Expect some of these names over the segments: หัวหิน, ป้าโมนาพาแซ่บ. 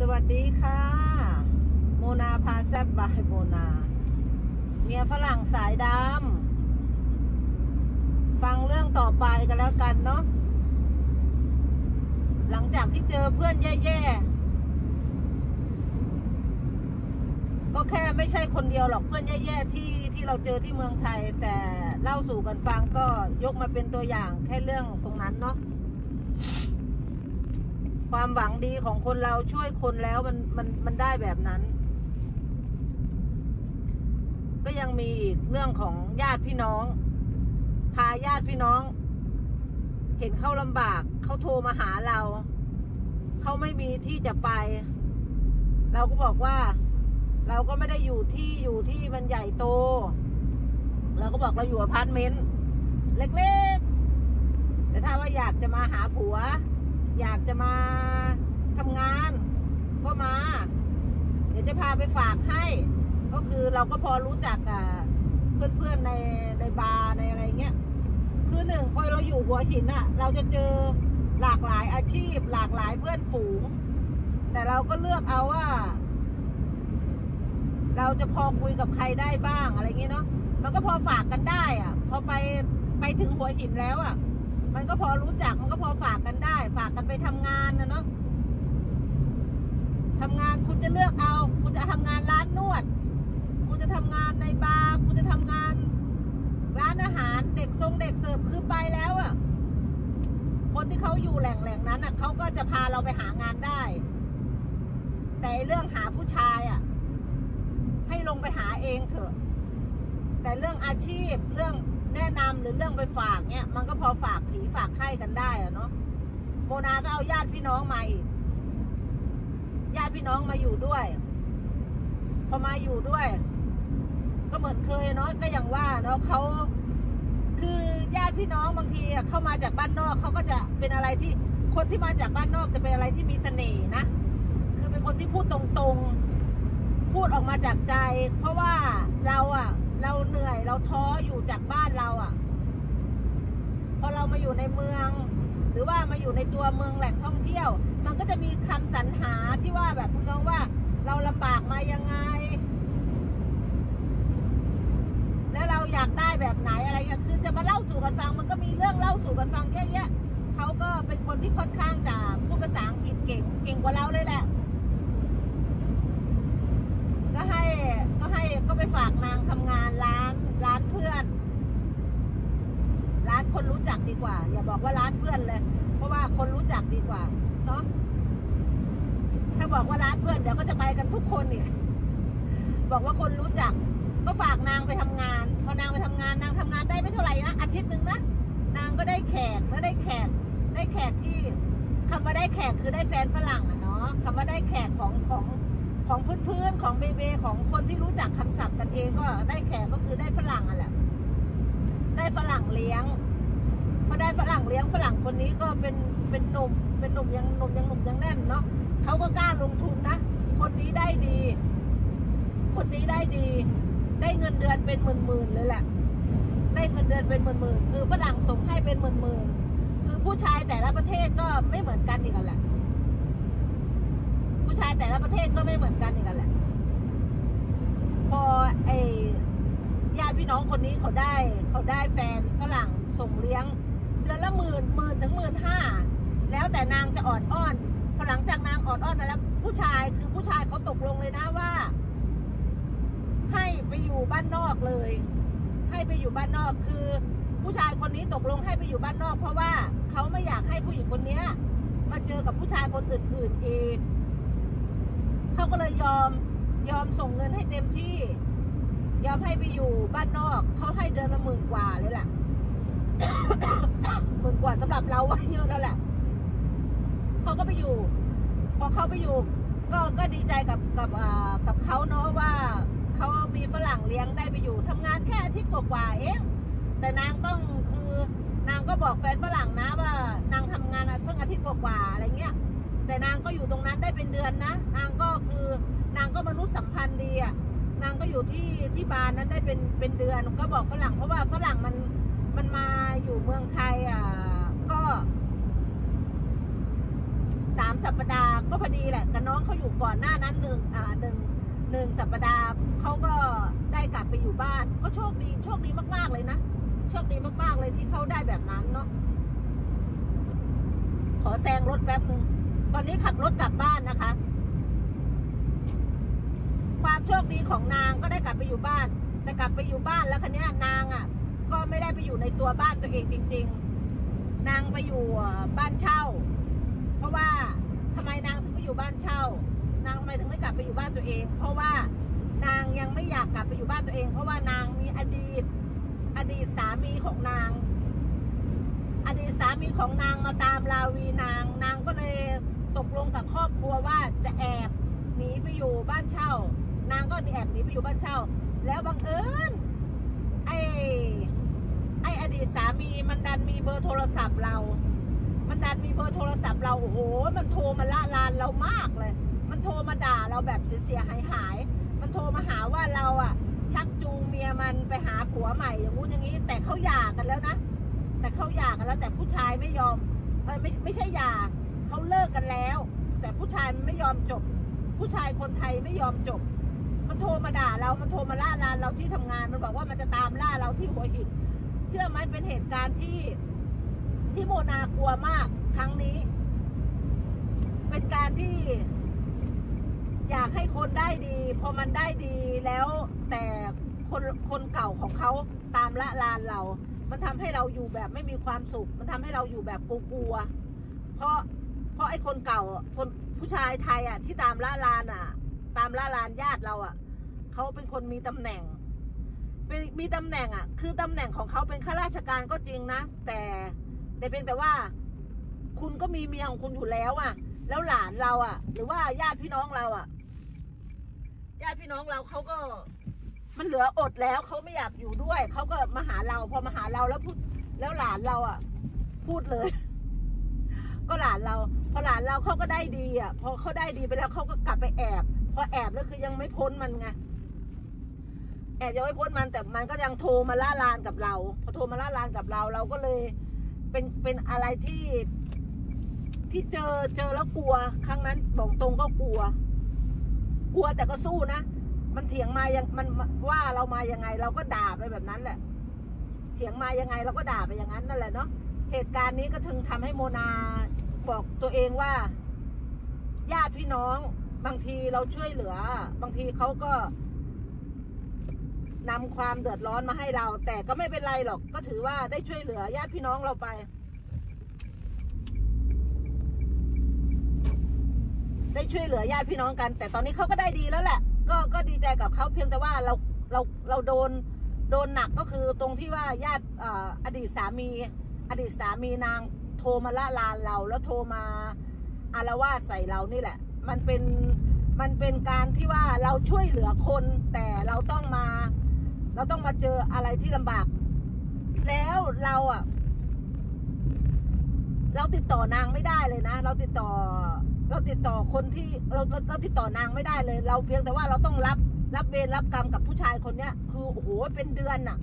สวัสดีค่ะโมนาพาแซบบายโมนาเมียฝรั่งสายดำฟังเรื่องต่อไปกันแล้วกันเนาะหลังจากที่เจอเพื่อนแย่ๆก็แค่ไม่ใช่คนเดียวหรอกเพื่อนแย่ๆที่เราเจอที่เมืองไทยแต่เล่าสู่กันฟังก็ยกมาเป็นตัวอย่างแค่เรื่องตรงนั้นเนาะความหวังดีของคนเราช่วยคนแล้วมันได้แบบนั้นก็ยังมีอีกเรื่องของญาติพี่น้องพาญาติพี่น้องเห็นเขาลำบากเขาโทรมาหาเราเขาไม่มีที่จะไปเราก็บอกว่าเราก็ไม่ได้อยู่ที่มันใหญ่โตเราก็บอกเราอยู่อพาร์ตเมนต์เล็กๆแต่ถ้าว่าอยากจะมาหาผัวอยากจะมาทำงานก็มาเดี๋ยวจะพาไปฝากให้ก็คือเราก็พอรู้จักเพื่อนๆในบาร์ในอะไรเงี้ยคือหนึ่งพอเราอยู่หัวหินอะเราจะเจอหลากหลายอาชีพหลากหลายเพื่อนฝูงแต่เราก็เลือกเอาว่าเราจะพอคุยกับใครได้บ้างอะไรเงี้ยเนาะมันก็พอฝากกันได้อะพอไปถึงหัวหินแล้วอะมันก็พอรู้จักมันก็พอฝากกันได้ฝากกันไปทำงานนะเนาะทำงานคุณจะเลือกเอาคุณจะทำงานร้านนวดคุณจะทำงานในบาร์คุณจะทำงานร้านอาหารเด็กเสิร์ฟคือไปแล้วอ่ะคนที่เขาอยู่แหล่งนั้นอ่ะเขาก็จะพาเราไปหางานได้แต่เรื่องหาผู้ชายอ่ะให้ลงไปหาเองเถอะแต่เรื่องอาชีพเรื่องแนะนำหรือเรื่องไปฝากเนี่ยมันก็พอฝากผีฝากไข้กันได้อะเนาะโมนาก็เอาญาติพี่น้องมาอีกญาติพี่น้องมาอยู่ด้วยพอมาอยู่ด้วยก็เหมือนเคยเนาะก็อย่างว่าเนาะเขาคือญาติพี่น้องบางทีเข้ามาจากบ้านนอกเขาก็จะเป็นอะไรที่คนที่มาจากบ้านนอกจะเป็นอะไรที่มีเสน่ห์นะคือเป็นคนที่พูดตรงๆพูดออกมาจากใจเพราะว่าเราเหนื่อยเราท้ออยู่จากบ้านเราอ่ะพอเรามาอยู่ในเมืองหรือว่ามาอยู่ในตัวเมืองแหล่งท่องเที่ยวมันก็จะมีคำสรรหาที่ว่าแบบทำนองว่าเราลำบากมายังไงแล้วเราอยากได้แบบไหนอะไรอย่างคือจะมาเล่าสู่กันฟังมันก็มีเรื่องเล่าสู่กันฟังเยอะแยะเขาก็เป็นคนที่ค่อนข้างจะพูดภาษาอังกฤษเก่งกว่าเราเลยแหละก็ไปฝากนางทำงานร้านเพื่อนร้านคนรู้จักดีกว่าอย่าบอกว่าร้านเพื่อนเลยเพราะว่าคนรู้จักดีกว่าเนาะถ้าบอกว่าร้านเพื่อนเดี๋ยวก็จะไปกันทุกคนอีกบอกว่าคนรู้จักก็ฝากนางไปทำงานพอนางไปทำงานนางทำงานได้ไม่เท่าไหร่นะอาทิตย์หนึ่งนะนางก็ได้แขกแล้วได้แขกที่คำว่าได้แขกคือได้แฟนฝรั่งอะเนาะคำว่าได้แขกของพื้นๆของเบเบของคนที่รู้จักคำศัพท์กันเองก็ได้แขกก็คือได้ฝรั่งอ่ะแหละได้ฝรั่งเลี้ยงพอได้ฝรั่งเลี้ยงฝรั่งคนนี้ก็เป็นหนุ่มยังแน่นเนาะเขาก็กล้าลงทุนนะคนนี้ได้ดีได้เงินเดือนเป็นหมื่นเลยแหละได้เงินเดือนเป็นหมื่นคือฝรั่งส่งให้เป็นหมื่นคือผู้ชายแต่ละประเทศก็ไม่เหมือนกันอีกแหละผู้ชายแต่ละประเทศก็ไม่เหมือนกันอย่างนั้นแหละพอไอญาติพี่น้องคนนี้เขาได้แฟนฝรั่งส่งเลี้ยงเดือนละหมื่นถึง15,000แล้วแต่นางจะอ่อนอ้อนพอหลังจากนางอ่อนอ้อนแล้วผู้ชายเขาตกลงเลยนะว่าให้ไปอยู่บ้านนอกเลยให้ไปอยู่บ้านนอกคือผู้ชายคนนี้ตกลงให้ไปอยู่บ้านนอกเพราะว่าเขาไม่อยากให้ผู้หญิงคนนี้มาเจอกับผู้ชายคนอื่นๆอีกเขาก็เลยยอมส่งเงินให้เต็มที่ยอมให้ไปอยู่บ้านนอกเขาให้เดือนละ10,000 กว่าเลยแหละ 10,000 กว่าสำหรับเราว่าเยอะแล้วแหละเขาก็ไปอยู่พอเขาไปอยู่ก็ดีใจกับเขาเนาะว่าเขามีฝรั่งเลี้ยงได้ไปอยู่ทำงานแค่อาทิตย์กว่าเองแต่นางต้องคือนางก็บอกแฟนฝรั่งนะว่านางทำงานเพิ่งอาทิตย์กว่าอะไรเงี้ยแต่นางก็อยู่ตรงนั้นได้เป็นเดือนนะนางก็คือนางก็มนุษยสัมพันธ์ดีอ่ะนางก็อยู่ที่บ้านนั้นได้เป็นเดือนก็บอกฝรั่งเพราะว่าฝรั่งมันมาอยู่เมืองไทยก็ 3 สัปดาห์ก็พอดีแหละกับน้องเขาอยู่ก่อนหน้านั้นหนึ่งสัปดาห์เขาก็ได้กลับไปอยู่บ้านก็โชคดีมากๆเลยนะโชคดีมากๆเลยที่เขาได้แบบนั้นเนาะขอแซงรถแป๊บนึงตอนนี้ขับรถกลับบ้านนะคะความโชคดีของนางก็ได้กลับไปอยู่บ้านแต่กลับไปอยู่บ้านแล้วคันนี้นางอ่ะก็ไม่ได้ไปอยู่ในตัวบ้านตัวเองจริงๆนางไปอยู่บ้านเช่าเพราะว่าทำไมนางถึงไปอยู่บ้านเช่านางทำไมถึงไม่กลับไปอยู่บ้านตัวเองเพราะว่านางยังไม่อยากกลับไปอยู่บ้านตัวเองเพราะว่านางมีอดีตสามีของนางอดีตสามีของนางมาตามราวีนางก็เลยตกลงกับครอบครัวว่าจะแอบหนีไปอยู่บ้านเช่านางก็แอบหนีไปอยู่บ้านเช่าแล้วบังเอิญไออดีตสามีมันดันมีเบอร์โทรศัพท์เรามันดันมีเบอร์โทรศัพท์เราโอ้โหมันโทรมาละลานเรามากเลยมันโทรมาด่าเราแบบเสียหายมันโทรมาหาว่าเราอ่ะชักจูงเมียมันไปหาผัวใหม่อย่างงู้นอย่างนี้แต่เขาหย่ากันแล้วนะแต่เขาหย่ากันแล้วแต่ผู้ชายไม่ยอมไม่ใช่หย่าเขาเลิกกันแล้วแต่ผู้ชายไม่ยอมจบผู้ชายคนไทยไม่ยอมจบมันโทรมาด่าเรามันโทรมาล่าลานเราที่ทำงานมันบอกว่ามันจะตามล่าเราที่หัวหินเชื่อไหมเป็นเหตุการณ์ที่โมนากลัวมากครั้งนี้เป็นการที่อยากให้คนได้ดีพอมันได้ดีแล้วแต่คนเก่าของเขาตามละลานเรามันทำให้เราอยู่แบบไม่มีความสุขมันทำให้เราอยู่แบบกลัวเพราะไอ้คนเก่าคนผู้ชายไทยอ่ะที่ตามละลานอ่ะตามละลานญาติเราอ่ะเขาเป็นคนมีตำแหน่งเป็นมีตำแหน่งอ่ะคือตำแหน่งของเขาเป็นข้าราชการก็จริงนะแต่เป็นแต่ว่าคุณก็มีเมียของคุณอยู่แล้วอ่ะแล้วหลานเราอ่ะหรือว่าญาติพี่น้องเราอ่ะญาติพี่น้องเราเขาก็มันเหลืออดแล้วเขาไม่อยากอยู่ด้วยเขาก็มาหาเราพอมาหาเราแล้วพูดแล้วหลานเราอ่ะพูดเลยก็หลานเราพอหลานเราเขาก็ได้ดีอ่ะพอเขาได้ดีไปแล้วเขาก็กลับไปแอบพอแอบแล้วคือยังไม่พ้นมันไงแอบยังไม่พ้นมันแต่มันก็ยังโทรมาล่าลานกับเราพอโทรมาล่าลานกับเราเราก็เลยเป็นอะไรที่เจอแล้วกลัวครั้งนั้นบอกตรงก็กลัวแต่ก็สู้นะมันเถียงมายังมันว่าเรามายังไงเราก็ด่าไปแบบนั้นแหละเถียงมายังไงเราก็ด่าไปอย่างนั้นนั่นแหละเนาะเหตุการณ์นี้ก็ถึงทำให้โมนาบอกตัวเองว่าญาติพี่น้องบางทีเราช่วยเหลือบางทีเขาก็นำความเดือดร้อนมาให้เราแต่ก็ไม่เป็นไรหรอกก็ถือว่าได้ช่วยเหลือญาติพี่น้องเราไปได้ช่วยเหลือญาติพี่น้องกันแต่ตอนนี้เขาก็ได้ดีแล้วแหละก็ดีใจกับเขาเพียงแต่ว่าเราโดนหนักก็คือตรงที่ว่าญาติอดีตสามีนางโทรมาละลานเราแล้วโทรมาอารวาสใส่เรานี่แหละมันเป็นการที่ว่าเราช่วยเหลือคนแต่เราต้องมาเจออะไรที่ลำบากแล้วเราอ่ะเราติดต่อนางไม่ได้เลยนะเราติดต่อคนที่เราติดต่อนางไม่ได้เลยเราเพียงแต่ว่าเราต้องรับเวรรับกรรมกับผู้ชายคนเนี้ยคือโอ้โหเป็นเดือนน่ะ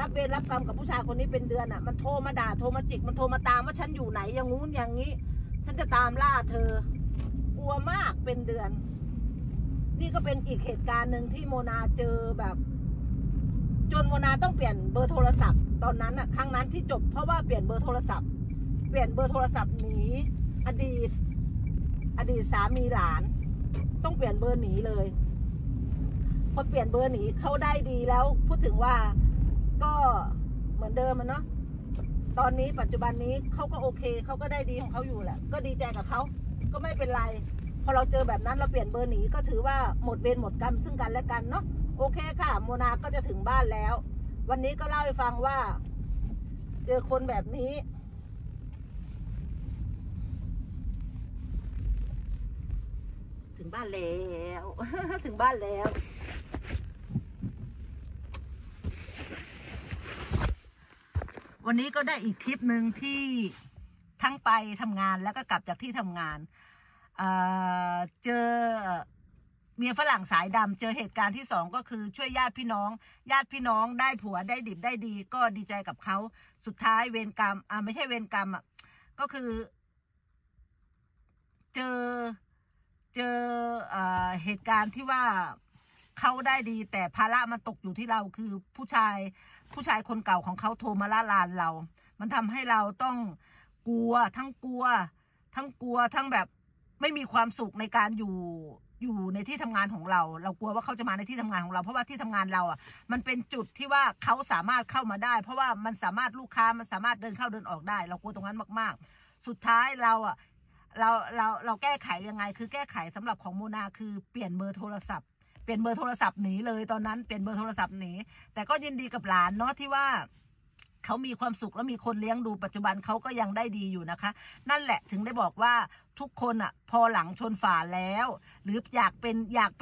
รับเวรรับกรรมกับผู้ชายคนนี้เป็นเดือนน่ะมันโทรมาด่าโทรมาจิกมันโทรมาตามว่าฉันอยู่ไหนอย่างงู้นอย่างนี้ฉันจะตามล่าเธอกลัวมากเป็นเดือนนี่ก็เป็นอีกเหตุการณ์หนึ่งที่โมนาเจอแบบจนโมนาต้องเปลี่ยนเบอร์โทรศัพท์ตอนนั้นน่ะครั้งนั้นที่จบเพราะว่าเปลี่ยนเบอร์โทรศัพท์หนีอดีตสามีหลานต้องเปลี่ยนเบอร์หนีเลยพอเปลี่ยนเบอร์หนีเขาได้ดีแล้วพูดถึงว่าก็เหมือนเดิมมันเนาะตอนนี้ปัจจุบันนี้เขาก็โอเคเขาก็ได้ดีของเขาอยู่แหละก็ดีใจกับเขาก็ไม่เป็นไรพอเราเจอแบบนั้นเราเปลี่ยนเบอร์หนีก็ถือว่าหมดเวรหมดกรรมซึ่งกันและกันเนาะโอเคค่ะโมนาก็จะถึงบ้านแล้ววันนี้ก็เล่าให้ฟังว่าเจอคนแบบนี้ถึงบ้านแล้วถึงบ้านแล้ววันนี้ก็ได้อีกคลิปหนึ่งที่ทั้งไปทำงานแล้วก็กลับจากที่ทำงานเจอเมียฝรั่งสายดำเจอเหตุการณ์ที่สองก็คือช่วยญาติพี่น้องได้ผัวได้ดิบได้ดีก็ดีใจกับเขาสุดท้ายเวรกรรมไม่ใช่เวรกรรมอ่ะก็คือ เจอเหตุการณ์ที่ว่าเขาได้ดีแต่ภาระมันตกอยู่ที่เราคือผู้ชายคนเก่าของเขาโทรมาล่าลานเรามันทำให้เราต้องกลัวทั้งแบบไม่มีความสุขในการอยู่ในที่ทำงานของเรากลัวว่าเขาจะมาในที่ทำงานของเราเพราะว่าที่ทำงานเราอ่ะมันเป็นจุดที่ว่าเขาสามารถเข้ามาได้เพราะว่ามันสามารถลูกค้ามันสามารถเดินเข้าเดินออกได้เรากลัวตรงนั้นมากๆสุดท้ายเราอ่ะเราแก้ไขยังไงคือแก้ไขสำหรับของโมนาคือเปลี่ยนเบอร์โทรศัพท์หนีเลยตอนนั้นเปลี่ยนเบอร์โทรศัพท์หนีแต่ก็ยินดีกับหลานเนาะที่ว่าเขามีความสุขและมีคนเลี้ยงดูปัจจุบันเขาก็ยังได้ดีอยู่นะคะนั่นแหละถึงได้บอกว่าทุกคนอ่ะพอหลังชนฝาแล้วหรืออยากเป็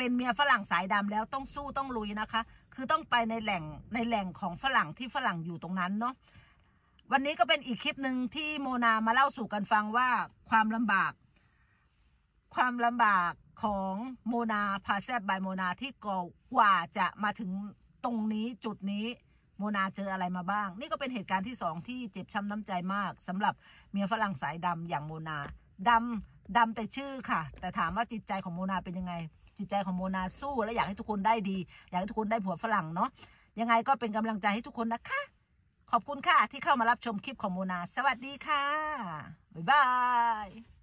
นเมียฝรั่งสายดำแล้วต้องสู้ต้องลุยนะคะคือต้องไปในแหล่งของฝรั่งที่ฝรั่งอยู่ตรงนั้นเนาะวันนี้ก็เป็นอีกคลิปหนึ่งที่โมนามาเล่าสู่กันฟังว่าความลำบากของโมนาพาแซบบายโมนาที่กว่าจะมาถึงตรงนี้จุดนี้โมนาเจออะไรมาบ้างนี่ก็เป็นเหตุการณ์ที่2ที่เจ็บช้ำน้ำใจมากสำหรับเมียฝรั่งสายดำอย่างโมนาดำแต่ชื่อค่ะแต่ถามว่าจิตใจของโมนาเป็นยังไงจิตใจของโมนาสู้และอยากให้ทุกคนได้ดีอยากให้ทุกคนได้ผัวฝรั่งเนาะยังไงก็เป็นกำลังใจให้ทุกคนนะคะขอบคุณค่ะที่เข้ามารับชมคลิปของโมนาสวัสดีค่ะบ๊ายบาย